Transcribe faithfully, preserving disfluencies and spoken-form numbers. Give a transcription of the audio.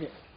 Yes.